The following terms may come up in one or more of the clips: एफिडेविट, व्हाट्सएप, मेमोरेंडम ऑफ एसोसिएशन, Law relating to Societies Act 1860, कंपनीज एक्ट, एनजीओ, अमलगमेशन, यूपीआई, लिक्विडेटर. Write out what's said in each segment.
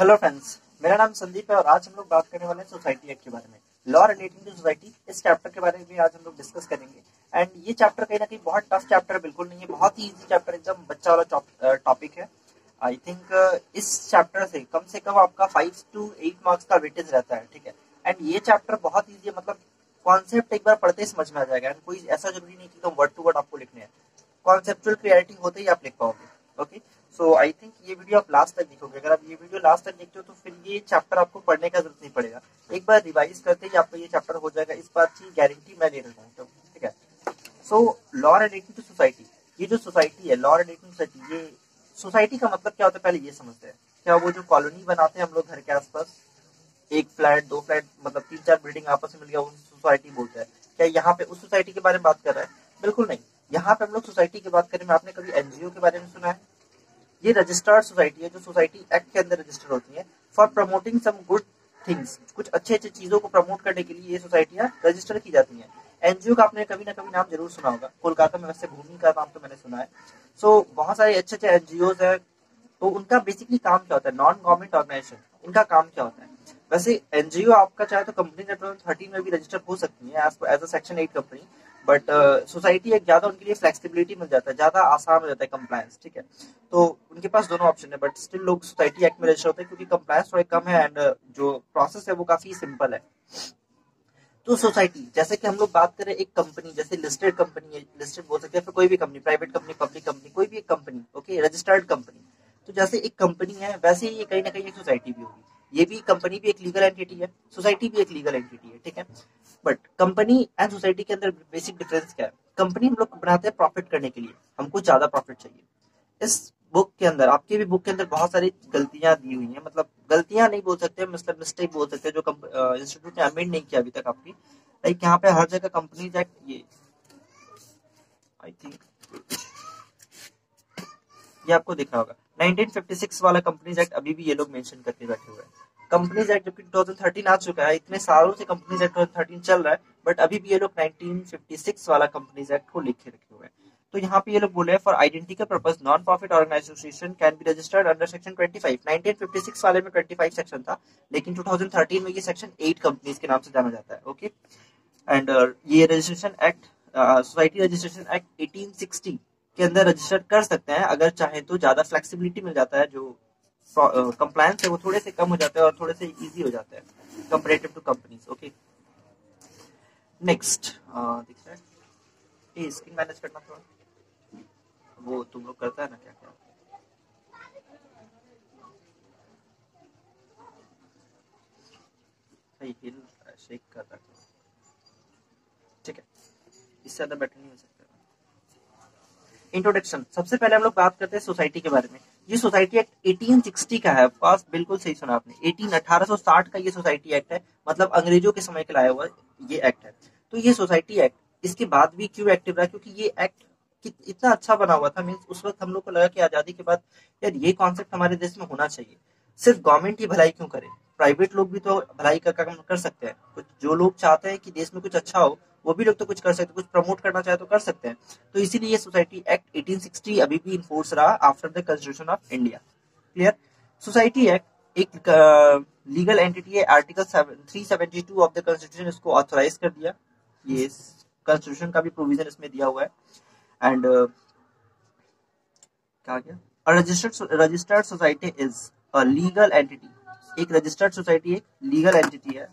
Hello friends, मेरा नाम संदीप है और आज हम लोग बात करने वाले हैं सोसाइटी एक्ट के बारे में, लॉ रिलेटिंग टू सोसाइटी। इस चैप्टर के बारे में भी आज हम लोग डिस्कस करेंगे। एंड ये चैप्टर कहीं ना कहीं बहुत टफ चैप्टर बिल्कुल नहीं है, बहुत ही इजी चैप्टर, एकदम बच्चा वाला टॉपिक है। आई थिंक इस चैप्टर से कम आपका 5 to 8 मार्क्स का वेटेज रहता है, ठीक है। एंड ये चैप्टर बहुत ईजी है, मतलब कॉन्सेप्ट एक बार पढ़ते ही समझ में आ जाएगा। एंड कोई ऐसा जरूरी नहीं कि वर्ड टू वर्ड आपको लिखने हैं, कॉन्सेप्चुअल क्लैरिटी होते ही आप लिख पाओगे। ओके, सो आई थिंक ये वीडियो आप लास्ट तक देखोगे। अगर आप ये वीडियो लास्ट तक देखते हो तो फिर ये चैप्टर आपको पढ़ने का जरूरत नहीं पड़ेगा, एक बार रिवाइज करते ही आपको ये चैप्टर हो जाएगा, इस बात की गारंटी मैं ले रहा हूँ, तो ठीक है। So law relating to society, ये जो सोसाइटी है, लॉ रिलेटिंग टू सोसाइटी, ये सोसाइटी का मतलब क्या होता है पहले ये समझते हैं। क्या वो जो कॉलोनी बनाते हैं हम लोग घर के आसपास, एक फ्लैट, दो फ्लैट, मतलब 3-4 बिल्डिंग आपस में मिल गया, सोसाइटी बोलते हैं। क्या यहाँ पे उस सोसाइटी के बारे में बात कर रहा है? बिल्कुल नहीं। यहाँ पे हम लोग सोसाइटी की बात करें में आपने कभी एनजीओ के बारे में सुना है? ये रजिस्टर्ड सोसाइटी है जो सोसाइटी एक्ट के अंदर रजिस्टर्ड होती है for promoting some good things, कुछ अच्छे चीजों को प्रमोट करने के लिए ये सोसाइटियाँ रजिस्टर की जाती है। एनजीओ का आपने कभी ना कभी नाम जरूर सुना होगा, कोलकाता में वैसे भूमि का नाम तो मैंने सुना है। सो बहुत सारे अच्छे एनजीओ है, तो उनका बेसिकली काम क्या होता है, नॉन गवर्नमेंट ऑर्गेनाइजेशन, उनका काम क्या होता है। वैसे एनजीओ आपका चाहे तो कंपनी नेटवर्क 13 में भी रजिस्टर हो सकती है as a section 8 company, but society एक ज्यादा उनके लिए फ्लेक्सिबिलिटी मिल जाता है, ज्यादा आसान हो जाता है कंप्लायंस, ठीक है। तो उनके पास दोनों ऑप्शन है, बट स्टिल लोग सोसाइटी एक्ट में रजिस्टर होते हैं क्योंकि कंप्लायंस थोड़े कम है एंड जो प्रोसेस है वो काफी सिंपल है। तो सोसाइटी, जैसे कि हम लोग बात करें एक कंपनी, जैसे लिस्टेड कंपनी है, लिस्टेड बोल सकते हैं, फिर कोई भी company, private company, public company, कोई भी एक कंपनी, ओके, रजिस्टर्ड कंपनी। तो जैसे एक कंपनी है वैसे ही कहीं ना कहीं एक सोसाइटी भी होगी। ये भी कंपनी भी एक लीगल एंटिटी है, सोसाइटी भी एक लीगल एंटिटी है, ठीक है। बट कंपनी एंड सोसाइटी के अंदर बेसिक डिफरेंस क्या है? कंपनी हम लोग बनाते हैं प्रॉफिट करने के लिए, हमको ज्यादा प्रॉफिट चाहिए। इस बुक के अंदर, आपके भी बुक के अंदर बहुत सारी गलतियां दी हुई हैं, मतलब गलतियां नहीं बोल सकते, मतलब मिस्टेक बोल सकते, जो इंस्टीट्यूट ने अमेंड नहीं किया अभी तक आपकी। लाइक यहाँ पे हर जगह कंपनीज एक्ट, ये आई थिंक ये आपको दिखा होगा 1956 वाला कंपनीज एक्ट, अभी भी ये लोग मेंशन करके बैठे हुए हैं। कंपनीज एक्ट जबकि 2013 आ चुका है, इतने सालों से कंपनीज एक्ट 2013 चल रहा है, बट अभी भी ये लोग 1956 वाला कंपनीज एक्ट को लिखे रखे हुए हैं। तो यहाँ पे ये लोग बोले for identical purpose non profit organisation can be registered under section 25। 1956 वाले में 25 सेक्शन था, लेकिन 2013 में ये सेक्शन 8 कंपनीज के नाम से जाना जाता है, ओके। एंड ये registration act, society registration act 1860 के अंदर रजिस्टर कर सकते हैं अगर चाहे तो, ज्यादा फ्लेक्सिबिलिटी मिल जाता है, जो कंप्लायंस है वो थोड़े से कम हो जाते हैं और थोड़े से इजी हो जाते हैं comparative to companies, okay. Next देखते हैं, ये स्क्रीन मैनेज करना थोड़ा वो तुम लोग करता है ना, क्या क्या सही हिल शेक करता है, ठीक है, इससे ज्यादा बेटर नहीं हो सकता। इंट्रोडक्शन, सबसे पहले हम लोग बात करते हैं सोसाइटी के बारे में। ये सोसाइटी एक्ट 1860 का है, पास बिल्कुल सही सुना आपने, 1860 का ये सोसाइटी एक्ट है, मतलब अंग्रेजों के समय के लाया हुआ ये एक्ट है। तो ये सोसाइटी एक्ट इसके बाद भी क्यों एक्टिव रहा, क्योंकि ये एक्ट इतना अच्छा बना हुआ था, मीन्स उस वक्त हम लोग को लगा कि आजादी के बाद यार ये कॉन्सेप्ट हमारे देश में होना चाहिए। सिर्फ गवर्नमेंट ही भलाई क्यों करे, प्राइवेट लोग भी तो भलाई का काम कर सकते हैं, कुछ जो लोग चाहते हैं कि देश में कुछ अच्छा हो वो भी लोग तो कुछ कर सकते हैं, कुछ प्रमोट करना चाहे तो कर सकते हैं। तो इसीलिए ये सोसाइटी एक्ट 1860 अभी भी इंफोर्स रहा after the constitution of India, clear. Society act एक लीगल एंटिटी है, आर्टिकल 372 ऑफ द कॉन्स्टिट्यूशन इसको ऑथोराइज कर दिया, ये कॉन्स्टिट्यूशन का भी प्रोविजन इसमें दिया हुआ है। एंड क्या गया, registered society is a legal entity, एक रजिस्टर्ड सोसाइटी एक लीगल एंटिटी है।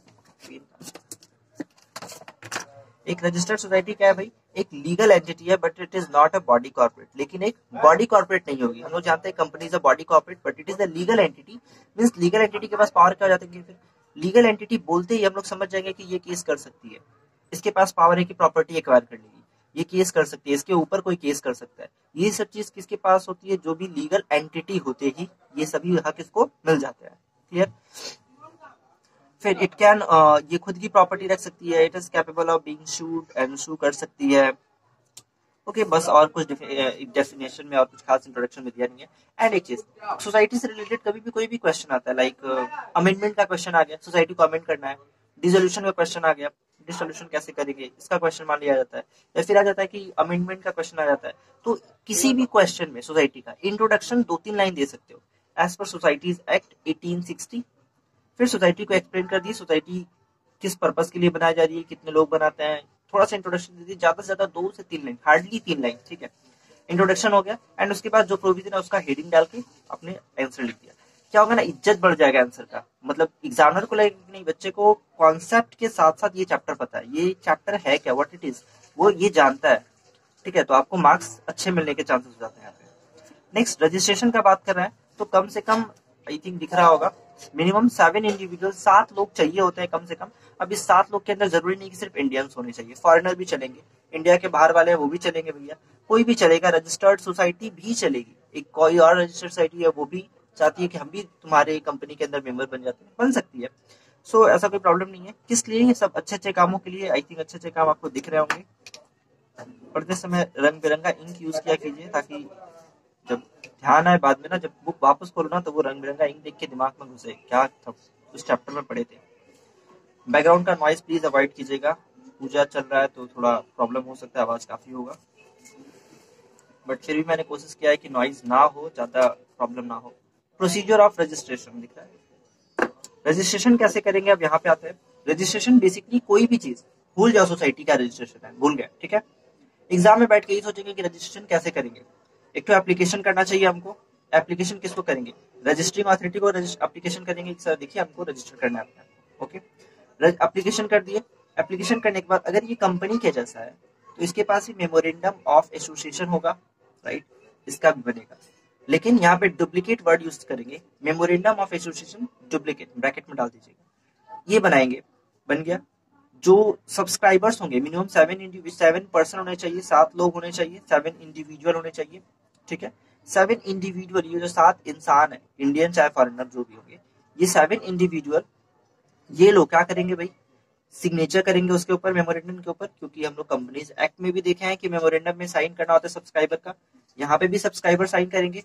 एक रजिस्टर्ड सोसाइटी क्या है भाई, एक लीगल एंटिटी है, but it is not a body corporate, लेकिन एक बॉडी कॉर्पोरेट नहीं होगी। हम लोग जानते हैं company is a body corporate, but it is a legal entity, means legal entity के पास पावर क्या हो जाती है, फिर लीगल एंटिटी बोलते ही हम लोग समझ जाएंगे कि ये केस कर सकती है, इसके पास पावर है कि प्रॉपर्टी एक्वायर करने की, ये केस कर सकती है, इसके ऊपर कोई केस कर सकता है। ये सब चीज किसके पास होती है, जो भी लीगल एंटिटी होते ही ये सभी हक इसको मिल जाते हैं, क्लियर। फिर इट कैन, ये खुद की प्रॉपर्टी रख सकती है, it is capable of being sued and sue कर सकती है, ओके। बस और कुछ डेफिनेशन में और कुछ खास इंट्रोडक्शन में दिया नहीं है। एंड एक चीज, सोसाइटी से रिलेटेड कभी भी कोई भी क्वेश्चन आता है, लाइक अमेंडमेंट का क्वेश्चन आ गया, सोसाइटी को अमेंड करना है, डिसोल्यूशन का क्वेश्चन आ गया, डिसोल्यूशन कैसे करेंगे इसका क्वेश्चन मान लिया जाता है, या फिर आ जाता है कि अमेंडमेंट का क्वेश्चन आ जाता है। तो किसी भी क्वेश्चन में सोसाइटी का इंट्रोडक्शन 2-3 लाइन दे सकते हो, एज पर सोसाइटीज एक्ट 1860। फिर सोसाइटी को एक्सप्लेन कर दिए, सोसाइटी किस पर्पस के लिए बनाई जा रही है, कितने लोग बनाते हैं, थोड़ा सा इंट्रोडक्शन दे दिए, ज्यादा से ज्यादा 2 से 3 लाइन, हार्डली 3 लाइन, ठीक है। इंट्रोडक्शन हो गया एंड उसके बाद जो प्रोविजन है उसका हेडिंग डाल के अपने आंसर लिख दिया। क्या होगा ना, इज्जत बढ़ जाएगा आंसर का, मतलब एग्जामिनर को लगेगा कि नहीं बच्चे को कॉन्सेप्ट के साथ साथ ये चैप्टर पता है, ये चैप्टर है क्या, व्हाट इट इज, वो ये जानता है, ठीक है। तो आपको मार्क्स अच्छे मिलने के चांसेस हो जाते हैं। नेक्स्ट रजिस्ट्रेशन का बात कर रहे हैं तो कम से कम आई थिंक दिख रहा होगा मिनिमम 7 इंडिविजुअल, 7 लोग चाहिए होते हैं कम से कम। अब इस 7 लोग के अंदर जरूरी नहीं कि सिर्फ इंडियंस होने चाहिए, फॉरेनर भी चलेंगे, इंडिया के बाहर वाले हैं वो भी चलेंगे भैया, कोई भी चलेगा, रजिस्टर्ड सोसाइटी भी चलेगी। एक कोई और रजिस्टर्ड सोसाइटी है वो भी चाहती है कि हम भी तुम्हारे कंपनी के अंदर मेंबर बन जाते हैं, बन सकती है। सो ऐसा कोई प्रॉब्लम नहीं है। किस लिए? सब अच्छे अच्छे कामों के लिए। आई थिंक अच्छे अच्छे काम आपको दिख रहे होंगे। पढ़ते समय रंग बिरंगा इंक यूज किया कीजिए ताकि जब ध्यान आए बाद में ना, जब बुक वापस खोलो ना तो वो रंग बिरंगा इंक देख के दिमाग में घुसे क्या था उस चैप्टर में पढ़े थे। बैकग्राउंड का नॉइज प्लीज अवॉइड कीजिएगा, पूजा चल रहा है तो थोड़ा प्रॉब्लम हो सकता है, आवाज काफी होगा, बट फिर भी मैंने कोशिश किया है कि नॉइज ना हो, ज्यादा प्रॉब्लम ना हो। प्रोसीजर ऑफ रजिस्ट्रेशन दिख रहा है, रजिस्ट्रेशन कैसे करेंगे अब यहाँ पे आते हैं। रजिस्ट्रेशन बेसिकली कोई भी चीज, भूल जाओ सोसाइटी का रजिस्ट्रेशन है, भूल गए, ठीक है। एग्जाम में बैठ के ये सोचेंगे कि रजिस्ट्रेशन कैसे करेंगे। एक तो एप्लीकेशन करना चाहिए हमको। एप्लीकेशन किसको करेंगे? रजिस्ट्रिंग अथॉरिटी को एप्लीकेशन करेंगे कि सर देखिए हमको रजिस्टर करना है अपना, ओके। एप्लीकेशन कर दिए, एप्लीकेशन करने के बाद अगर ये कंपनी के जैसा है तो इसके पास ही मेमोरेंडम ऑफ एसोसिएशन होगा, राइट, इसका भी बनेगा। लेकिन यहाँ पे डुप्लीकेट वर्ड यूज करेंगे, मेमोरेंडम ऑफ एसोसिएशन duplicate bracket में डाल दीजिएगा, ये बनाएंगे, बन गया। जो सब्सक्राइबर्स होंगे मिनिमम 7 पर्सन होने चाहिए, 7 लोग होने चाहिए, 7 इंडिविजुअल होने चाहिए, ठीक है। 7 इंडिविजुअल, ये जो 7 इंसान है, इंडियन चाहे फॉरेनर जो भी होंगे, ये 7 इंडिविजुअल, ये लोग क्या करेंगे भाई, सिग्नेचर करेंगे उसके ऊपर, मेमोरेंडम के ऊपर, क्योंकि हम लोग कंपनीज एक्ट में भी देखे हैं कि मेमोरेंडम में साइन करना होता है सब्सक्राइबर का। यहाँ पे भी सब्सक्राइबर साइन करेंगे,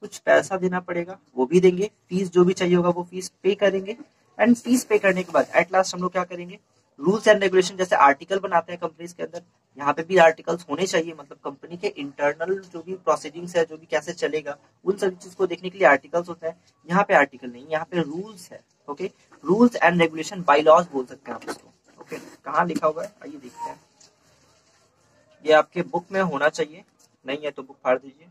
कुछ पैसा देना पड़ेगा वो भी देंगे, फीस जो भी चाहिए होगा वो फीस पे करेंगे। एंड फीस पे करने के बाद एट लास्ट हम लोग क्या करेंगे, रूल्स एंड रेगुलेशन जैसे आर्टिकल बनाते हैं कंपनीज के अंदर, यहाँ पे भी आर्टिकल्स होने चाहिए, मतलब कंपनी के इंटरनल जो भी प्रोसीडिंग्स है, जो भी कैसे चलेगा, उन सभी चीज को देखने के लिए आर्टिकल्स होता है। यहाँ पे आर्टिकल नहीं, यहाँ पे रूल्स है, okay. Rules and regulation, bylaws बोल सकते हैं आप इसको, ओके। कहाँ लिखा होगा आइए देखते हैं, ये आपके बुक में होना चाहिए, नहीं है तो बुक फाड़ दीजिए।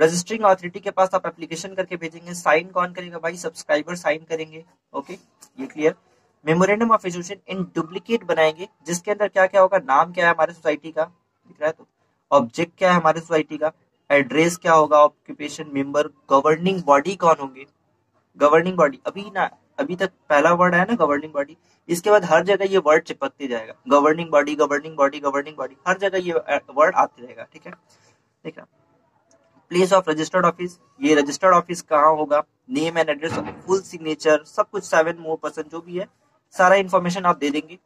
रजिस्ट्रिंग अथॉरिटी के पास आप एप्लीकेशन करके भेजेंगे, साइन कौन करेगा भाई, सब्सक्राइबर साइन करेंगे, ओके, ये clear. मेमोरेंडम ऑफ एसोसिएशन in duplicate बनाएंगे, जिसके अंदर क्या क्या होगा, नाम क्या है हमारे सोसाइटी का, दिख रहा है, तो ऑब्जेक्ट क्या है हमारे सोसाइटी का, एड्रेस क्या होगा, ऑक्यूपेशन, मेंबर, गवर्निंग बॉडी कौन होंगे, गवर्निंग बॉडी अभी ना, अभी तक पहला वर्ड है ना गवर्निंग बॉडी, इसके बाद हर जगह ये वर्ड चिपकते जाएगा, governing body, governing body, governing body, हर जगह ये वर्ड आते रहेगा, ठीक है, ठीक है। प्लेस ऑफ रजिस्टर्ड ऑफिस, ये रजिस्टर्ड ऑफिस कहाँ होगा, name and address, full signature, सब कुछ 7 पर्सन जो भी है सारा इन्फॉर्मेशन आप दे देंगे।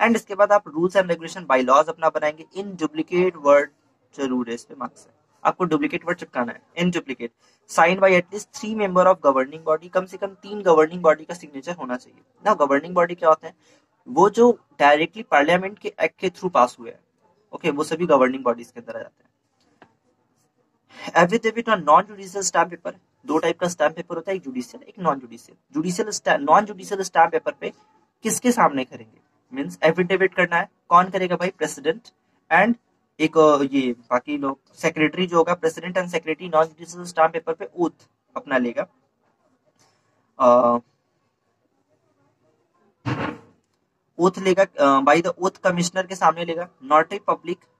एंड इसके बाद आप rules and regulation bylaws अपना बनाएंगे। इन डुप्लीकेट वर्ड जरूर है, इस पे मार्क्स है, आपको डुप्लीकेट वर्ड चिपकाना है। In duplicate sign by at least 3 member of governing body, कम से कम 3 गवर्निंग बॉडी का सिग्नेचर होना चाहिए ना। गवर्निंग बॉडी क्या होता है, वो जो डायरेक्टली पार्लियामेंट के एक्ट के थ्रू पास हुए हैं, ओके, वो सभी गवर्निंग बॉडीज के अंदर आ जाते हैं। एफिडेविट और non judicial stamp paper, 2 type का स्टैम्प पेपर होता है, एक जुडिशियल एक non judicial. Judicial non judicial stamp paper पे किसके सामने करेंगे, मींस एफिडेविट करना है, कौन करेगा भाई, प्रेसिडेंट एंड एक ये बाकी लोग, सेक्रेटरी जो होगा, president and secretary non judicial stamp paper पे ओथ अपना लेगा। ओथ लेगा बाय द ओथ, कमिश्नर के सामने लेगा, नोटरी पब्लिक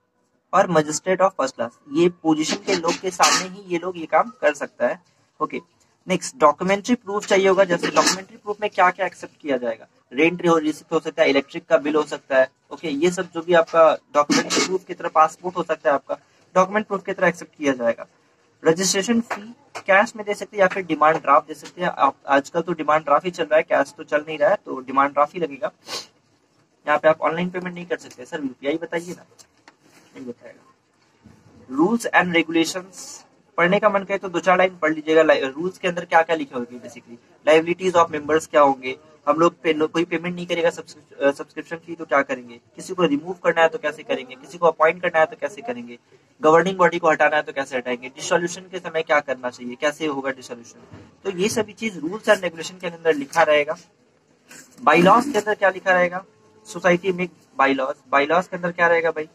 और मजिस्ट्रेट ऑफ फर्स्ट क्लास, ये पोजीशन के लोग के सामने ही ये लोग ये काम कर सकता है, ओके। नेक्स्ट डॉक्यूमेंट्री प्रूफ चाहिए होगा, जैसे डॉक्यूमेंट्री प्रूफ में क्या क्या एक्सेप्ट किया जाएगा, रेंट रिसिप्ट हो सकता है, इलेक्ट्रिक का बिल हो सकता है, ओके, ये सब जो भी आपका डॉक्यूमेंट्री प्रूफ की तरह, पासपोर्ट हो सकता है आपका, डॉक्यूमेंट प्रूफ की तरह एक्सेप्ट किया जाएगा। रजिस्ट्रेशन फी कैश में दे सकते हैं या फिर डिमांड ड्राफ्ट दे सकते हैं, आजकल तो डिमांड ड्राफ्ट ही चल रहा है, कैश तो चल नहीं रहा है तो डिमांड ड्राफ्ट ही लगेगा। यहाँ पे आप ऑनलाइन पेमेंट नहीं कर सकते, सर यूपीआई बताइए ना, बताएगा। रूल्स एंड रेगुलेशंस पढ़ने का मन करे तो 2-4 लाइन पढ़ लीजिएगा, रूल्स के अंदर क्या क्या लिखे होंगे, बेसिकली लायबिलिटीज ऑफ मेंबर्स क्या होंगे, हम लोग कोई पेमेंट नहीं करेगा सब्सक्रिप्शन की तो क्या करेंगे, किसी को रिमूव करना है तो कैसे करेंगे, किसी को अपॉइंट करना है तो कैसे करेंगे, गवर्निंग बॉडी को हटाना है तो कैसे हटाएंगे, डिसोल्यूशन के समय क्या करना चाहिए, कैसे होगा डिसोल्यूशन। तो ये सभी चीज रूल्स एंड रेगुलेशन के अंदर लिखा रहेगा। बाई लॉज के अंदर क्या लिखा रहेगा, सोसाइटी में बाई लॉज के अंदर क्या रहेगा भाई,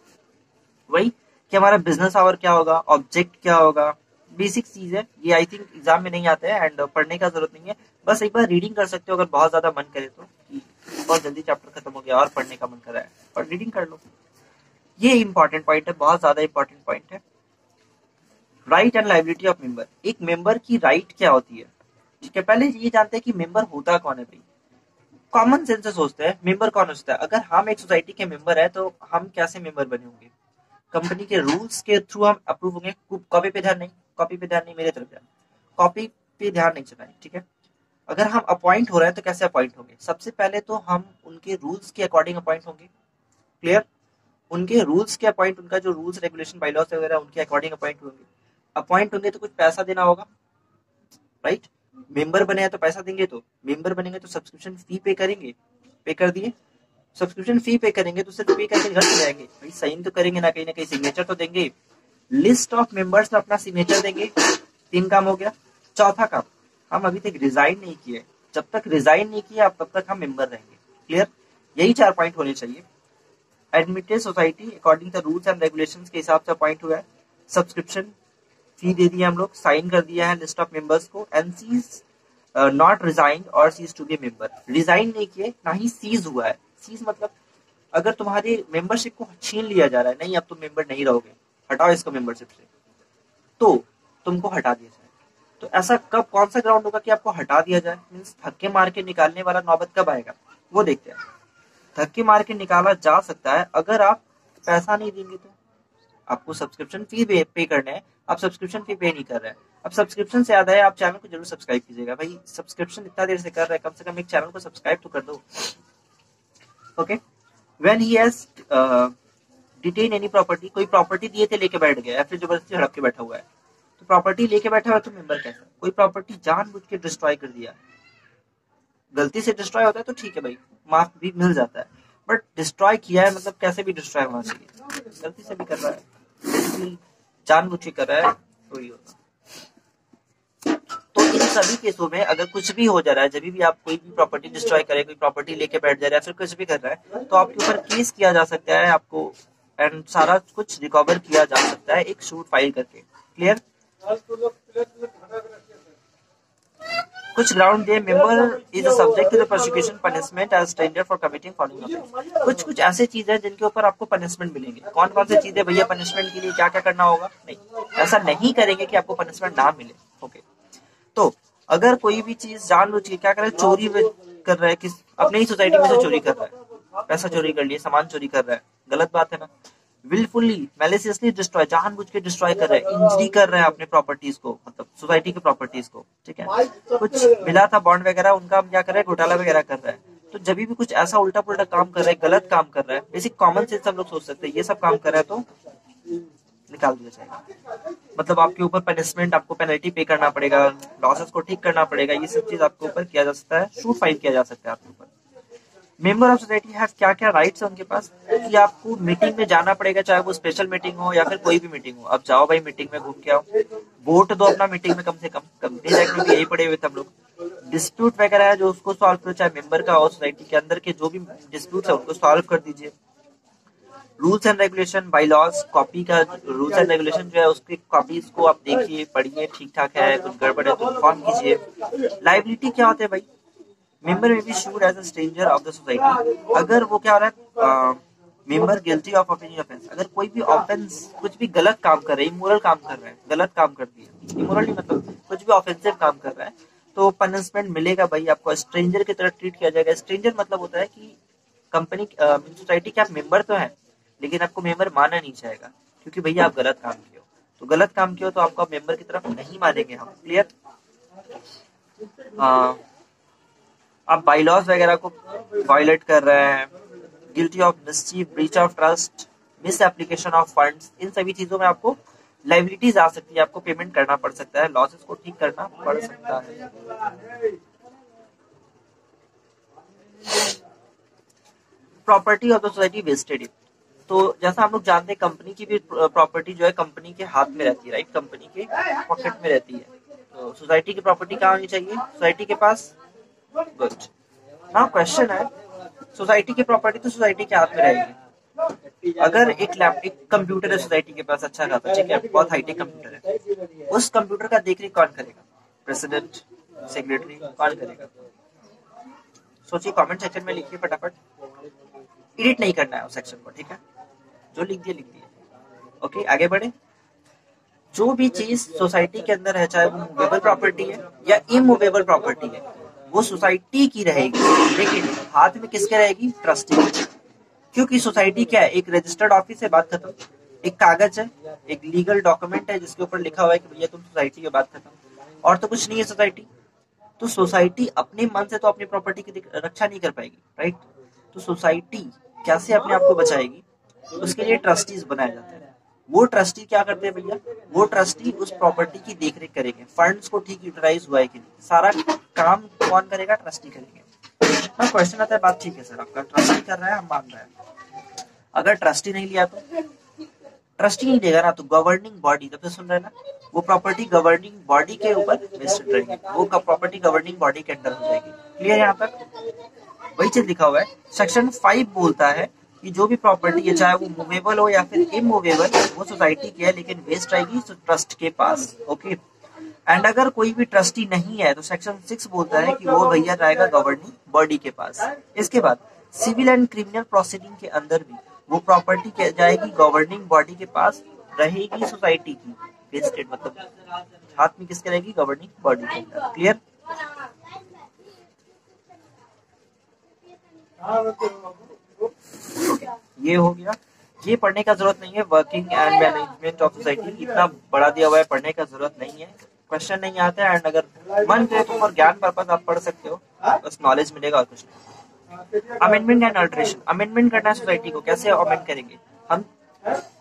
वही कि हमारा बिजनेस आवर क्या होगा, ऑब्जेक्ट क्या होगा, बेसिक चीज है ये। आई थिंक एग्जाम में नहीं आते हैं एंड पढ़ने का जरूरत नहीं है, बस एक बार रीडिंग कर सकते हो अगर बहुत ज्यादा मन करे तो। बहुत जल्दी चैप्टर खत्म हो गया और पढ़ने का मन कर रहा है और रीडिंग कर लो, ये इंपॉर्टेंट पॉइंट है, बहुत ज्यादा इंपॉर्टेंट पॉइंट है। Right and liability of member, एक मेंबर की राइट क्या होती है, ठीक है। पहले ये जानते हैं कि मेंबर होता कौन है भाई। कॉमन सेंस से सोचते हैं मेंबर कौन होता है, अगर हम एक सोसाइटी के मेंबर है तो हम कैसे मेंबर बने होंगे, कंपनी के रूल्स के थ्रू हम अप्रूव होंगे। कॉपी पे ध्यान नहीं, कॉपी पे ध्यान नहीं, मेरे तरफ ध्यान, कॉपी पे ध्यान नहीं चलाएं, ठीक है। अगर हम अपॉइंट हो रहे हैं तो कैसे अपॉइंट होंगे, सबसे पहले तो हम उनके रूल्स के अकॉर्डिंग अपॉइंट होंगे, क्लियर। उनके रूल्स के अपॉइंट, उनका जो रूल्स रेगुलेशन बायलॉज वगैरह उनके अकॉर्डिंग अपॉइंट होंगे। अपॉइंट होंगे तो कुछ पैसा देना होगा, राइट। मेंबर बने हैं तो पैसा देंगे, तो मेंबर बनेंगे तो सब्सक्रिप्शन फी पे करेंगे, पे कर दिए। सब्सक्रिप्शन फी पे करेंगे तो सिर्फ पे करके घर चले जाएंगे भाई, साइन तो करेंगे ना, कहीं ना कहीं सिग्नेचर तो देंगे। लिस्ट ऑफ मेंबर्स में अपना सिग्नेचर देंगे, तीन काम हो गया। चौथा काम, हम अभी तक रिजाइन नहीं किए, जब तक रिजाइन नहीं किए आप तब तक हम मेंबर रहेंगे, क्लियर। यही चार पॉइंट होने चाहिए। Admitted society according the rules and regulations के हिसाब से अपॉइंट हुआ है, सब्सक्रिप्शन फी दे दिया हम लोग, साइन कर दिया है लिस्ट ऑफ मेंबर्स को, एंड सीज नॉट रिजाइन और cease to be member. Resign नहीं किए ना ही सीज हुआ है। सीज मतलब अगर तुम्हारी मेंबरशिप को छीन लिया जा रहा है, नहीं अब तुम मेंबर नहीं रहोगे, हटाओ इसको मेंबरशिप से, तो तुमको हटा दिया जाए। तो ऐसा कब, कौन सा ग्राउंड होगा कि आपको हटा दिया जाए, मींस धक्के मार के निकालने वाला नौबत कब आएगा वो देखते हैं। धक्के मार के निकाला जा सकता है अगर आप पैसा नहीं देंगे, तो आपको सब्सक्रिप्शन फी पे करना है, आप सब्सक्रिप्शन फी पे नहीं कर रहे हैं। अब सब्सक्रिप्शन से याद आया, आप चैनल को जरूर सब्सक्राइब कीजिएगा भाई, सब्सक्रिप्शन इतना देर से कर रहे हैं, कम से कम एक चैनल को सब्सक्राइब तो कर दो, okay. When he has detain any property, कोई प्रॉपर्टी दिए थे लेके बैठ गया या फिर जबरदस्ती हड़प के बैठा हुआ है, तो प्रॉपर्टी लेके बैठा हुआ है तो मेंबर कैसा। कोई प्रॉपर्टी जानबूझ के डिस्ट्रॉय कर दिया, गलती से डिस्ट्रॉय होता है तो ठीक है भाई, माफ भी मिल जाता है, बट डिस्ट्रॉय किया है मतलब कैसे भी डिस्ट्रॉय होना चाहिए, गलती से भी कर रहा है, जानबूझ के कर रहा है तो ही होता। तो इन सभी केसों में अगर कुछ भी हो जा रहा है, जब भी आप कोई भी प्रॉपर्टी डिस्ट्रॉय करें, कोई प्रॉपर्टी लेके बैठ जा रहा है, फिर कुछ भी कर रहा है, तो आपके ऊपर केस किया जा सकता है आपको, एंड सारा कुछ रिकवर किया जा सकता है एक सूट फाइल करके, क्लियर। कुछ ग्राउंड दिए, member is subject to the prosecution punishment as standard for committing following offence. कुछ कुछ ऐसे चीजें जिनके ऊपर आपको पनिशमेंट मिलेंगे, कौन कौन सी चीजें भैया पनिशमेंट के लिए क्या क्या करना होगा, नहीं ऐसा नहीं करेंगे कि आपको पनिशमेंट ना मिले, ओके। तो अगर कोई भी चीज जानबूझ के क्या कर रहा है, चोरी कर रहा है, किस अपने ही सोसाइटी में से चोरी कर रहा है, पैसा चोरी कर लिया, सामान चोरी कर रहा है, गलत बात है ना। विलफुली मैलिशियसली डिस्ट्रॉय, जानबूझ के डिस्ट्रॉय कर रहा है, इंजरी कर रहा है अपने प्रॉपर्टीज को, मतलब सोसाइटी की प्रॉपर्टीज को, ठीक है। कुछ मिला था बॉन्ड वगैरह उनका हम क्या कर रहे हैं, घोटाला वगैरह कर रहा है। तो जब भी कुछ ऐसा उल्टा पुल्टा काम कर रहा है, गलत काम कर रहा है, बेसिक कॉमन सेंस हम लोग सोच सकते हैं, ये सब काम कर रहा है तो निकाल दिया जाएगा, मतलब आपके ऊपर पनिशमेंट, आपको पेनल्टी पे करना पड़ेगा, लॉसेस को ठीक करना पड़ेगा, ये सब चीज आपके ऊपर किया जा सकता है, शूट फाइल किया जा सकता है आपके ऊपर। मेंबर ऑफ सोसाइटी हैव क्या क्या राइट्स है उनके पास, कि आपको मीटिंग में जाना पड़ेगा, चाहे वो स्पेशल मीटिंग हो या फिर कोई भी मीटिंग हो, आप जाओ भाई मीटिंग में, घूम के आओ, वोट दो अपना मीटिंग में, कम से कम कंपनी सेक्रेटरी भी यही पड़े हुए थे हम लोग। डिस्प्यूट वगैरह है जो उसको सॉल्व करो, चाहे मेंबर का हो, सोसाइटी के अंदर के जो भी डिस्प्यूट है उनको सॉल्व कर दीजिए। Rules and regulation bylaws, copy का रूल्स एंड रेगुलेशन जो है उसकी कॉपीज को आप देखिए, पढ़िए, ठीक ठाक है, कुछ गड़बड़ है तो इन्फॉर्म कीजिए। लाइबिलिटी क्या होते हैं भाई, मेंबर में भी should as a stranger of the society, अगर वो क्या हो रहा है, मेंबर गिल्टी ऑफ ऑफेंस, अगर कोई भी ऑफेंस, कुछ भी गलत काम कर रहा है, इमोरल काम कर रहा है, गलत काम कर दिया, इमोरल नहीं मतलब कुछ भी ऑफेंसिव काम कर रहा है, तो पनिशमेंट मिलेगा भाई आपको, स्ट्रेंजर की तरह ट्रीट किया जाएगा। स्ट्रेंजर मतलब होता है कि कंपनी सोसाइटी के आप मेंबर तो है लेकिन आपको मेंबर माना नहीं चाहेगा, क्योंकि भैया आप गलत काम किए हो, तो गलत काम किए हो तो आपको मेंबर की तरफ नहीं मानेंगे हम, क्लियर। आप बायलॉज वगैरह को वायलेट कर रहे हैं, guilty of mischief, breach of trust, misapplication of funds, इन सभी चीजों में आपको लाइबिलिटीज आ सकती है, आपको पेमेंट करना पड़ सकता है, लॉसेस को ठीक करना पड़ सकता है। Property of the society vested. तो जैसा हम लोग जानते हैं कंपनी की भी प्रॉपर्टी जो है कंपनी के हाथ में रहती है, राइट, कंपनी के पॉकेट में रहती है। तो सोसाइटी की प्रॉपर्टी कहाँ होनी चाहिए? सोसाइटी के पास। गुड, नाउ क्वेश्चन है सोसाइटी की प्रॉपर्टी तो सोसाइटी के हाथ में रहेगी। अगर एक लैपटॉप कंप्यूटर है सोसाइटी के पास, अच्छा खाता, ठीक है, बहुत हाईटेक कंप्यूटर है, उस कंप्यूटर का देखरेख कौन करेगा? प्रेसिडेंट, सेक्रेटरी, कौन करेगा? सोचिए, कमेंट सेक्शन में लिखिए फटाफट, एडिट नहीं करना है उस सेक्शन को, ठीक है, जो लिख दिए लिख दिए। ओके, आगे बढ़े। जो भी चीज सोसाइटी के अंदर है, चाहे वो मूवेबल प्रॉपर्टी है या इमूवेबल प्रॉपर्टी है, वो सोसाइटी की रहेगी, लेकिन हाथ में किसके रहेगी? ट्रस्टी की। क्योंकि सोसाइटी क्या है? एक रजिस्टर्ड ऑफिस है, बात खत्म। एक कागज है, एक लीगल डॉक्यूमेंट है जिसके ऊपर लिखा हुआ है कि भैया तुम सोसाइटी हो, बात खत्म, और तो कुछ नहीं है सोसाइटी। तो सोसाइटी अपने मन से तो अपनी प्रॉपर्टी की रक्षा नहीं कर पाएगी, राइट। तो सोसाइटी कैसे अपने आप को बचाएगी? उसके लिए ट्रस्टीज बनाए जाते हैं। वो ट्रस्टी क्या करते हैं भैया? वो ट्रस्टी उस प्रॉपर्टी की देखरेख करेंगे, फंड्स को ठीक यूटिलाइज हुआ है कि नहीं, सारा काम कौन करेगा? ट्रस्टी करेंगे। क्वेश्चन आता है, बात ठीक है सर आपका, ट्रस्टी कर रहा है, हम मान रहे हैं, अगर ट्रस्टी नहीं लिया तो? ट्रस्टी नहीं देगा ना, तो गवर्निंग बॉडी, जब से सुन रहे ना, वो प्रॉपर्टी गवर्निंग बॉडी के ऊपर वेस्टेड रहेगी, वो प्रॉपर्टी गवर्निंग बॉडी के अंडर हो जाएगी। क्लियर? यहाँ तक वही चीज लिखा हुआ है। सेक्शन 5 बोलता है कि जो भी प्रॉपर्टी है, चाहे वो मूवेबल हो या फिर इमूवेबल, वो सोसाइटी की है लेकिन वेस्ट आएगी ट्रस्ट के पास। ओके, एंड अगर कोई भी ट्रस्टी नहीं है तो सेक्शन 6 बोलता है कि वो भैया जाएगा गवर्निंग बॉडी के पास। इसके बाद सिविल एंड क्रिमिनल प्रोसीडिंग के अंदर भी वो प्रॉपर्टी क्या जाएगी? गवर्निंग बॉडी के पास रहेगी, सोसाइटी की वेस्टेड, मतलब हाथ में किसके रहेगी? गवर्निंग बॉडी के अंदर। क्लियर? ये हो गया, ये पढ़ने का जरूरत नहीं है। Working and management of society, इतना बड़ा दिया हुआ है, पढ़ने का जरूरत नहीं है, क्वेश्चन नहीं आता है। एंड अगर मन करे तो और ज्ञान पर्पस आप पढ़ सकते हो, बस नॉलेज मिलेगा और कुछ नहीं। अमेंडमेंट एंड अल्टरेशन, अमेंडमेंट करना है सोसाइटी को, कैसे अमेंड करेंगे? हम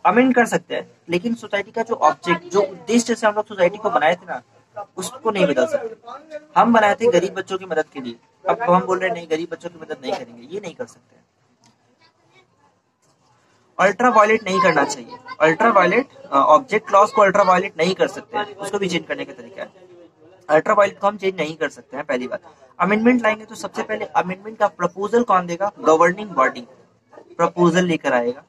अमेंड कर सकते हैं लेकिन सोसाइटी का जो ऑब्जेक्ट, जो उद्देश्य से हम लोग सोसाइटी को बनाए थे ना, उसको नहीं बदल सकते। हम बनाए थे गरीब बच्चों की मदद के लिए, अब हम बोल रहे हैं नहीं, गरीब बच्चों की मदद नहीं करेंगे, ये नहीं कर सकते। अल्ट्रा वायलेट नहीं करना चाहिए, अल्ट्रा वायलेट ऑब्जेक्ट क्लॉज को अल्ट्रा वायलेट नहीं कर सकते हैं, उसको भी चेंज करने का तरीका है। अल्ट्रा वायलेट को हम चेंज नहीं कर सकते हैं, पहली बात। अमेंडमेंट लाएंगे तो सबसे पहले अमेंडमेंट का प्रपोजल कौन देगा? गवर्निंग बॉडी प्रपोजल लेकर आएगा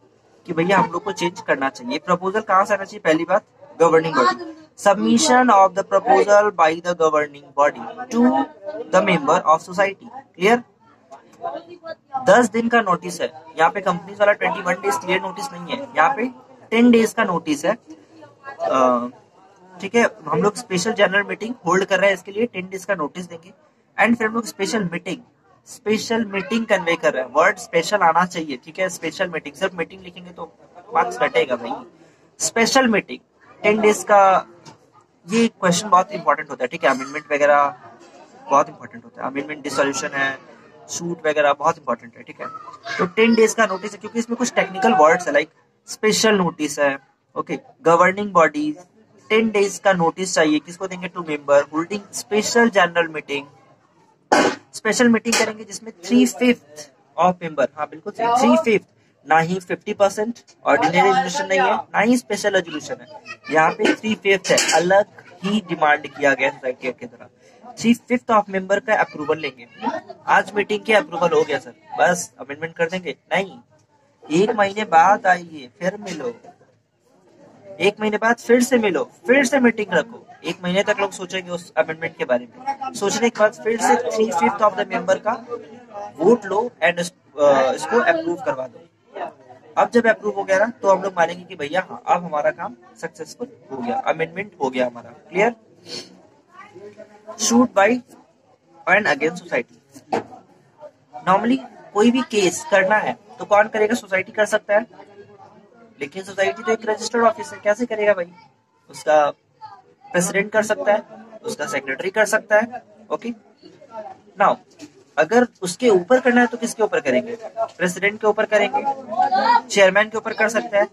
कि भैया हम लोग को चेंज करना चाहिए। प्रपोजल कहाँ से आना चाहिए? पहली बात governing body. Submission of the proposal by the governing body to the member of society. Clear? 10 दिन का नोटिस है यहाँ पे, कंपनी वाला 21 डेज क्लियर नोटिस नहीं है, यहाँ पे 10 डेज का नोटिस है। ठीक है, हम लोग स्पेशल जनरल मीटिंग होल्ड कर रहे हैं, इसके लिए 10 डेज का नोटिस देंगे। एंड फिर हम लोग स्पेशल मीटिंग कन्वे कर रहे हैं, वर्ड स्पेशल आना चाहिए, ठीक है, स्पेशल मीटिंग, सिर्फ मीटिंग लिखेंगे तो मार्क्स कटेगा भाई। स्पेशल मीटिंग 10 डेज का, ये क्वेश्चन बहुत इंपॉर्टेंट होता है, ठीक है, अमेंडमेंट वगैरह बहुत इंपॉर्टेंट होता है, अमेंडमेंट डिसोल्यूशन है, शूट वगैरह बहुत इंपॉर्टेंट है, ठीक है। तो 10 डेज का नोटिस है, क्योंकि इसमें कुछ टेक्निकल वर्ड्स है, लाइक स्पेशल नोटिस है, ओके, गवर्निंग बॉडीज, 10 डेज का नोटिस चाहिए, किसको देंगे? To member holding special general meeting. Special meeting करेंगे जिसमें 3/5 ऑफ मेंबर, हाँ बिल्कुल 3/5, ना ही 50% ऑर्डिनरी रेजोल्यूशन नहीं है, ना ही स्पेशल रेजोल्यूशन है, यहाँ पे 3/5 है, अलग ही डिमांड किया गया सोसाइटी के द्वारा। 3/5 ऑफ मेंबर का अप्रूवल लेंगे, आज मीटिंग के अप्रूवल हो गया सर, बस अमेंडमेंट कर देंगे, नहीं, 1 महीने बाद आइए, फिर मिलो, 1 महीने बाद फिर से मिलो, फिर से मीटिंग रखो, 1 महीने तक लोग सोचेंगे उस अमेंडमेंट के बारे में, सोचने के बाद फिर से 3/5 ऑफ द मेंबर का वोट लो एंड इसको अप्रूव करवा दो। अब जब अप्रूव हो गया ना, तो हम लोग मानेंगे कि भैया हाँ अब हमारा काम सक्सेसफुल हो गया, अमेंडमेंट हो गया हमारा। Clear? Suit by and against society, normally कोई भी केस करना है तो कौन करेगा? सोसाइटी कर सकता है, लेकिन सोसाइटी तो एक रजिस्टर्ड ऑफिस है, कैसे करेगा भाई? उसका प्रेसिडेंट कर सकता है, उसका सेक्रेटरी कर सकता है। ओके, नाउ अगर उसके ऊपर करना है तो किसके ऊपर करेंगे? प्रेसिडेंट के ऊपर करेंगे, चेयरमैन के ऊपर कर सकता है,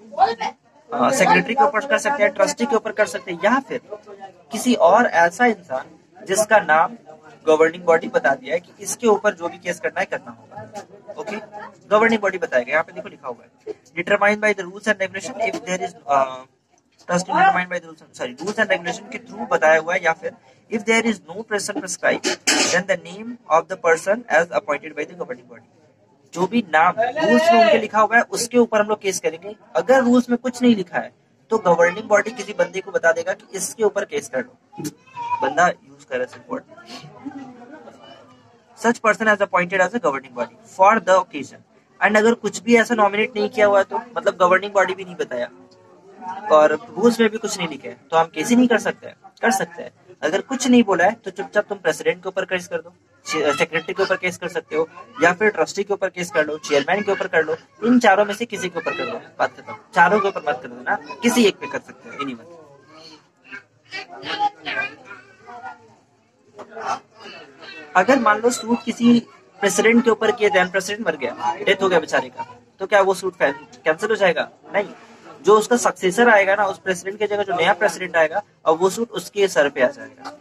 सेक्रेटरी के ऊपर कर सकते हैं, ट्रस्टी के ऊपर कर सकते हैं, या फिर किसी और ऐसा इंसान जिसका नाम गवर्निंग बॉडी बता दिया है कि इसके ऊपर जो भी केस करना है करना होगा। ओके, गवर्निंग बॉडी बताएगा। यहाँ पे देखो लिखा हुआ है determined by the rules and regulation if there is trust determined by the rules, sorry rules and regulation के थ्रू बताया हुआ है, या फिर if there is no person prescribe then the name of the person as appointed by the governing body. जो भी नाम rules में उनके लिखा हुआ है उसके ऊपर हम लोग केस करेंगे। अगर रूल्स में कुछ नहीं लिखा है तो गवर्निंग बॉडी किसी बंदे को बता देगा कि इसके ऊपर केस कर लो। बंदा यूज करे support such person as appointed as a governing body for the occasion. And अगर कुछ भी ऐसा नॉमिनेट नहीं किया हुआ तो मतलब गवर्निंग बॉडी भी नहीं बताया और रूल्स में भी कुछ नहीं लिखे तो हम केस ही नहीं कर सकते। कर सकते हैं, अगर कुछ नहीं बोला है तो चुपचाप तुम प्रेसिडेंट के ऊपर केस कर दो, सेक्रेटरी के ऊपर केस कर सकते हो, या फिर ट्रस्टी के ऊपर केस कर लो, चेयरमैन के ऊपर कर लो, इन चारों में से किसी के ऊपर कर लो। बात खत्म, चारों के ऊपर मत कर दो ना, किसी एक पे कर सकते हो। एनीवन अगर मान लो सूट किसी प्रेसिडेंट के ऊपर किए दैन प्रेसिडेंट मर गया, डेथ हो गया बेचारे का, तो क्या वो सूट कैंसिल हो जाएगा? नहीं, जो उसका सक्सेसर आएगा ना उस प्रेसिडेंट की जगह जो नया प्रेसिडेंट आएगा और वो सूट उसके सर पे आ जाएगा।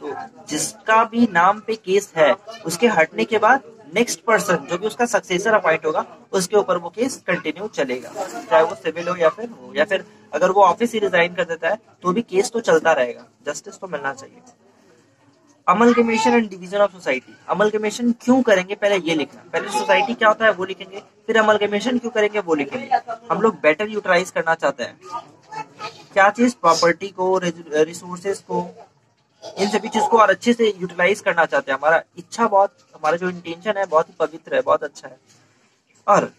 तो जिसका भी नाम पे केस है उसके हटने के बाद नेक्स्ट पर्सन जो भी उसका सक्सेसर अपॉइंट होगा उसके ऊपर वो केस कंटिन्यू चलेगा, चाहे वो सिविल हो या फिर हो, या फिर अगर वो ऑफिस ही रिजाइन कर देता है तो भी केस तो चलता रहेगा, जस्टिस तो मिलना चाहिए। अमलगमेशन and division of society. अमलगमेशन क्यों करेंगे पहले ये लिखना, पहले सोसाइटी क्या होता है वो लिखेंगे, फिर अमलगमेशन क्यों करेंगे वो लिखेंगे। हम लोग बेटर यूटिलाइज करना चाहते हैं क्या चीज, प्रॉपर्टी को, रिसोर्सेज को, इन सभी चीज को और अच्छे से यूटिलाइज करना चाहते हैं। हमारा इच्छा बहुत, हमारा जो इंटेंशन है बहुत ही पवित्र है, बहुत अच्छा है। और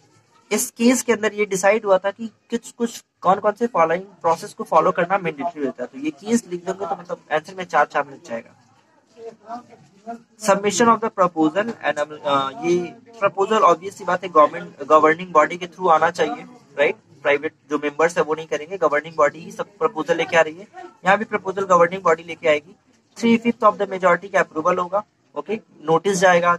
इस केस के अंदर ये डिसाइड हुआ था कि कुछ कौन कौन से फॉलोइंग प्रोसेस को फॉलो करना मैंडेटरी होता है। तो ये केस लिख देंगे तो मतलब आंसर में 4-4 मिनट जाएगा। Submission of the proposal and ये प्रपोजल ऑब्वियसली बात है गवर्नमेंट गवर्निंग बॉडी के थ्रू आना चाहिए, राइट। प्राइवेट जो मेंबर्स है वो नहीं करेंगे, गवर्निंग बॉडी ही सब प्रपोजल लेके आ रही है। यहाँ भी प्रपोजल गवर्निंग बॉडी लेके आएगी। 3/5 ऑफ द मेजोरिटी का अप्रूवल होगा। ओके, नोटिस जाएगा।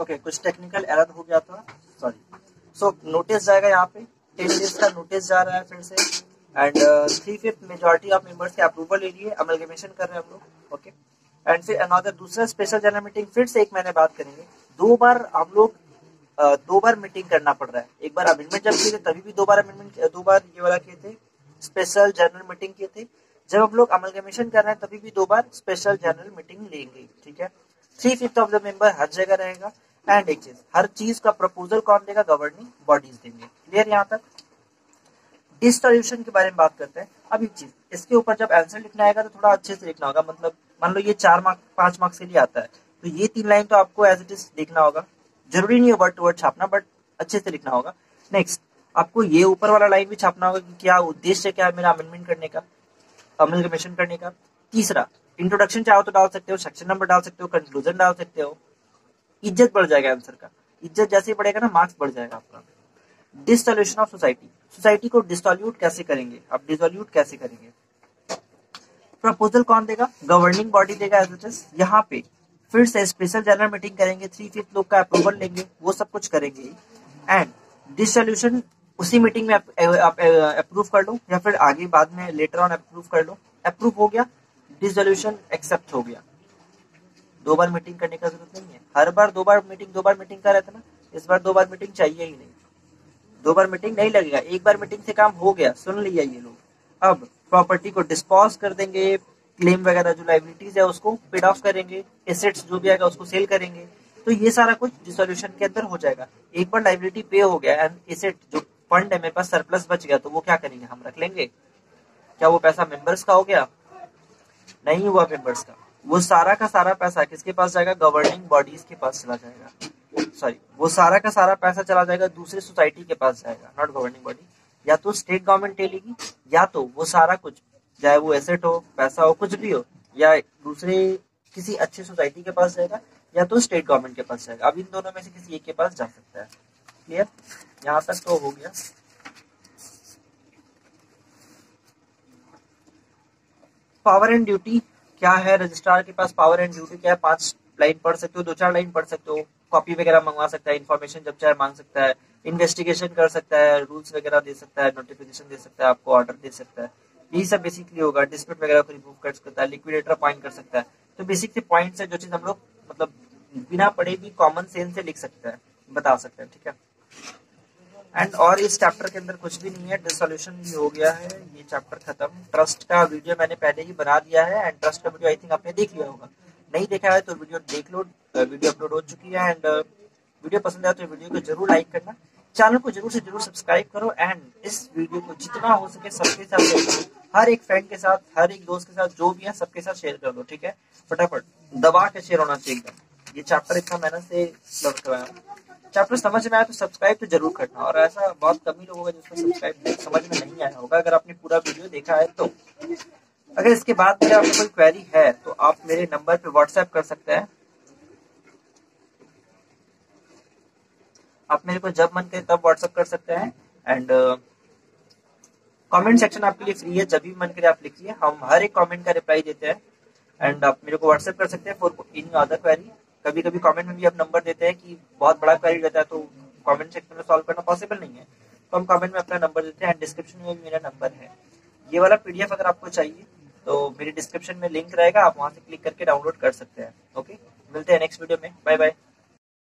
ओके, कुछ टेक्निकल एरर हो गया था, सॉरी। सो नोटिस जाएगा, यहाँ पे 10 days का नोटिस जा रहा है फिर से। एंड 3/5 मेजोरिटी ऑफ मेंबर्स के अप्रूवल ले लिए, अमलगमेशन कर रहे हैं हम लोग। ओके, एंड फिर अनदर दूसरा स्पेशल जनरल मीटिंग फिर से 1 महीने बाद करेंगे। 2 बार हम लोग 2 बार मीटिंग करना पड़ रहा है। एक बार अमेंडमेंट जब किए थे तभी भी 2 बार अमेंडमेंट, 2 बार ये वाला किए थे, स्पेशल जनरल मीटिंग किए थे। जब हम लोग अमलगमेशन कर रहे हैं तभी भी 2 बार स्पेशल जनरल मीटिंग लेंगे, ठीक है। 3/5 ऑफ द मेंबर हर जगह रहेगा। एंड एक चीज, हर चीज का प्रपोजल कौन देगा, गवर्निंग बॉडीज देंगे। क्लियर यहाँ तक। डिस्सोल्यूशन के बारे में बात करते हैं। अब एक चीज, इसके ऊपर जब आंसर लिखना आएगा तो थोड़ा अच्छे से लिखना होगा। मतलब मान लो ये 4 मार्क्स 5 मार्क्स के लिए आता है तो ये 3 लाइन तो आपको एज इट इज देखना होगा। जरूरी नहीं है वर्ड टू वर्ड छापना, बट अच्छे से लिखना होगा। नेक्स्ट, आपको ये ऊपर वाला लाइन भी छापना होगा कि क्या उद्देश्य क्या है मेरा अमेंडमेंट करने का, अमलगमेशन करने का। तीसरा, इंट्रोडक्शन चाहो तो डाल सकते हो, सेक्शन नंबर डाल सकते हो, कंक्लूजन डाल सकते हो। इज्जत बढ़ जाएगा आंसर का। इज्जत जैसे ही बढ़ेगा ना, मार्क्स बढ़ जाएगा आपका। डिसोल्यूशन ऑफ सोसाइटी, सोसाइटी को डिसोल्यूट कैसे करेंगे, आप डिसोल्यूट कैसे करेंगे। प्रपोजल कौन देगा, गवर्निंग बॉडी देगा एज इट इज। यहाँ पे फिर से स्पेशल जनरल मीटिंग करेंगे, 3/5 लोग का अप्रूवल लेंगे, वो सब कुछ करेंगे। एंड डिसोल्यूशन उसी मीटिंग में आप अप्रूव कर लो या फिर आगे बाद में लेटर ऑन अप्रूव कर लो। अप्रूव हो गया, डिसोल्यूशन एक्सेप्ट हो गया। 2 बार मीटिंग करने का जरूरत नहीं है। हर बार 2 बार मीटिंग का रहता ना, इस बार 2 बार मीटिंग चाहिए ही नहीं। 2 बार मीटिंग नहीं लगेगा, 1 बार मीटिंग से काम हो गया। सुन लिया ये लोग। अब प्रॉपर्टी को डिस्पोज कर देंगे, क्लेम वगैरह जो लाइबिलिटीज है उसको पेड ऑफ करेंगे, एसेट्स जो भी आएगा उसको सेल करेंगे। तो ये सारा कुछ डिसोल्यूशन के अंदर हो जाएगा। 1 बार लाइबिलिटी पे हो गया एंड एसेट जो फंड है मेरे पास सरप्लस बच गया तो वो क्या करेंगे, हम रख लेंगे। क्या वो पैसा मेंबर्स का हो गया? नहीं हुआ मेंबर्स का। वो सारा का सारा पैसा किसके पास जाएगा, गवर्निंग बॉडीज के पास चला जाएगा। सॉरी, वो सारा का सारा पैसा चला जाएगा दूसरे सोसाइटी के पास जाएगा, नॉट गवर्निंग बॉडी। या तो स्टेट गवर्नमेंट ले लेगी या तो वो सारा कुछ, चाहे वो एसेट हो, पैसा हो, कुछ भी हो, या दूसरे किसी अच्छे सोसाइटी के पास जाएगा या तो स्टेट गवर्नमेंट के पास जाएगा। अब इन दोनों में से किसी एक के पास जा सकता है। क्लियर, यहाँ तक तो हो गया। पावर एंड ड्यूटी क्या है, रजिस्ट्रार के पास पावर एंड ड्यूटी क्या है। 5 लाइन पढ़ सकते हो, 2-4 लाइन पढ़ सकते हो। कॉपी वगैरह मंगवा सकता है, इन्फॉर्मेशन जब चाहे मांग सकता है, इन्वेस्टिगेशन कर सकता है, रूल्स वगैरह दे सकता है, नोटिफिकेशन दे सकता है, आपको ऑर्डर दे सकता है। यही सब बेसिकली होगा। डिस्प्यूट वगैरह को रिमूव कर सकता है, लिक्विडेटर अपॉइंट कर सकता है। तो बेसिक से पॉइंट्स है जो चीज हम लोग मतलब बिना पढ़े भी कॉमन सेंस से लिख सकते हैं, बता सकते हैं, ठीक है। एंड और इस चैप्टर के अंदर कुछ भी नहीं है, डिसोल्यूशन भी हो गया है, ये चैप्टर खत्म। ट्रस्ट का वीडियो मैंने पहले ही बना दिया है एंड ट्रस्ट का वीडियो आई थिंक आपने देख लिया होगा, नहीं देखा है तो वीडियो देख लो, वीडियो अपलोड हो चुकी है। एंड वीडियो पसंद आया तो वीडियो को जरूर लाइक करना, चैनल को जरूर से जरूर सब्सक्राइब करो एंड इस वीडियो को जितना हो सके सबके साथ, हर एक फ्रेंड के साथ, हर एक दोस्त के साथ, जो भी है सबके साथ शेयर कर दो, ठीक है। फटाफट दबा के शेयर होना चाहिए एकदम, ये चैप्टर इतना मेहनत से लर्न करवाया। चैप्टर समझ में आया तो सब्सक्राइब तो जरूर करना, और ऐसा बहुत कम ही लोग होगा जिसको सब्सक्राइब समझ में नहीं आया होगा, अगर आपने पूरा वीडियो देखा है तो। अगर इसके बाद मेरा आपको कोई क्वेरी है तो आप मेरे नंबर पे व्हाट्सएप कर सकते हैं, आप मेरे को जब मन करे तब व्हाट्सएप कर सकते हैं। एंड कमेंट सेक्शन आपके लिए फ्री है, जब भी मन करे आप लिखिए, हम हर एक कमेंट का रिप्लाई देते हैं। एंड आप मेरे को व्हाट्सएप कर सकते हैं फॉर एनी अदर क्वेरी। कभी कभी कमेंट में भी आप नंबर देते हैं कि बहुत बड़ा क्वेरी रहता है तो कमेंट सेक्शन में सॉल्व करना पॉसिबल नहीं है, तो हम कमेंट में अपना नंबर देते हैं एंड डिस्क्रिप्शन में भी मेरा नंबर है। ये वाला पीडीएफ अगर आपको चाहिए तो मेरे डिस्क्रिप्शन में लिंक रहेगा, आप वहाँ से क्लिक करके डाउनलोड कर सकते हैं। ओके, मिलते हैं नेक्स्ट वीडियो में, बाय बाय।